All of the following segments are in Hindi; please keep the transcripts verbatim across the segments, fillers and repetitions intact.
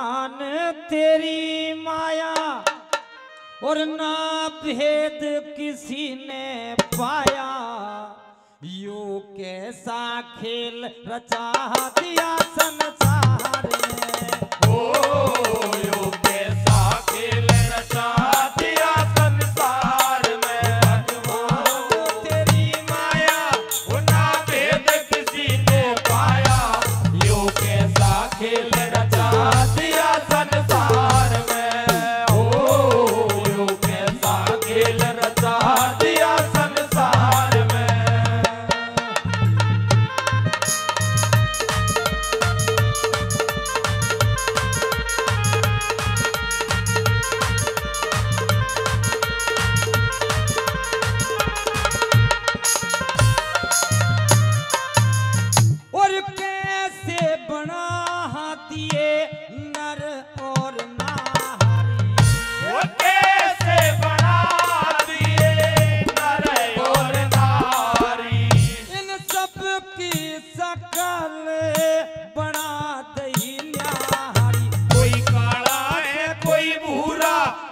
आन तेरी माया और ना भेद किसी ने पाया, यो कैसा खेल रचा दिया संसार में। ओ यो कैसा खेल रचा दिया संसार में, आन तेरी माया और ना भेद किसी ने पाया, यो कैसा खेल रचा दिया संसार में।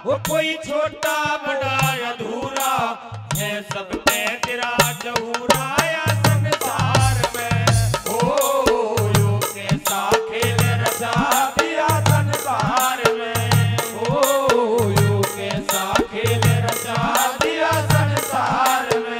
वो कोई छोटा बड़ा अधूरा है, सब पे तेरा जहूरा या संसार में। ओ यो कैसा खेल रचा दिया संसार में, ओ यो कैसा खेल रचा दिया संसार में।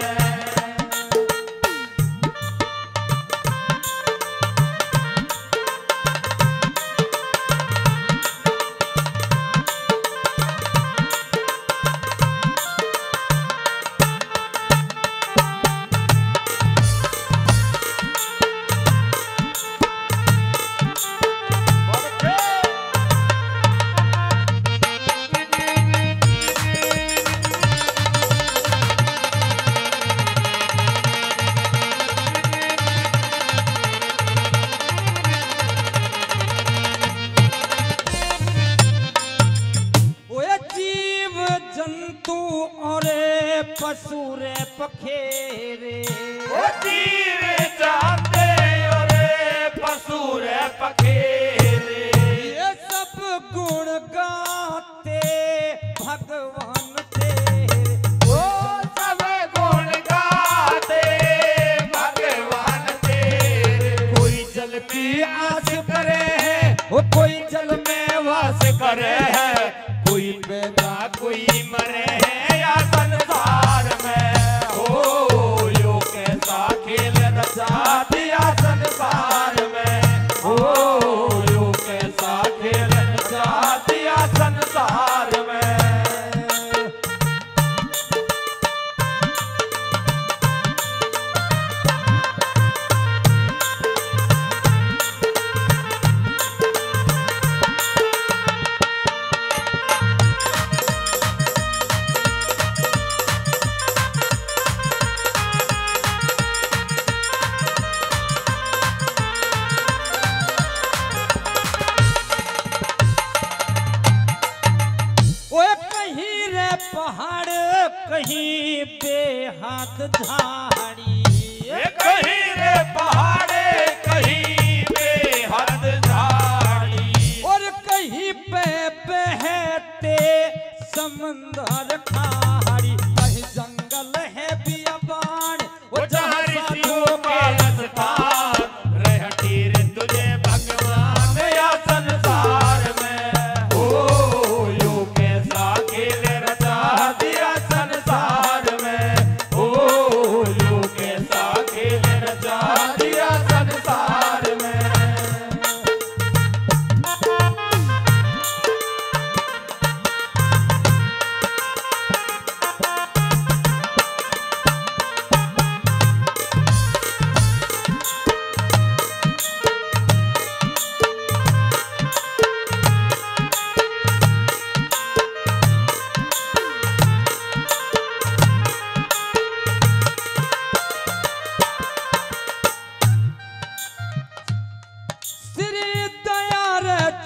पशु रे पखेरे ओ जीव जाते और पशु रे पखेरे, ये सब गुण गाते भगवान तेरे। ओ सब गुण गाते भगवान तेरे, कोई जल में आस करे है, वो कोई जल में वास करे है, कोई पैदा कोई मरे है या संसार में। ओ यो कैसा खेल रचा दिया संसार में, ओ यो कैसा खेल रचा दिया संसार में। पहाड़ कहीं पे हाथ झाड़ी, कहीं रे पहाड़ कहीं पे हाथ झाड़ी, और कहीं पे बहते समंदर खाड़ी, कहीं जंगल है बियाबान वो जहाँ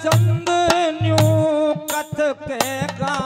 चंद न्यू कत पे गा।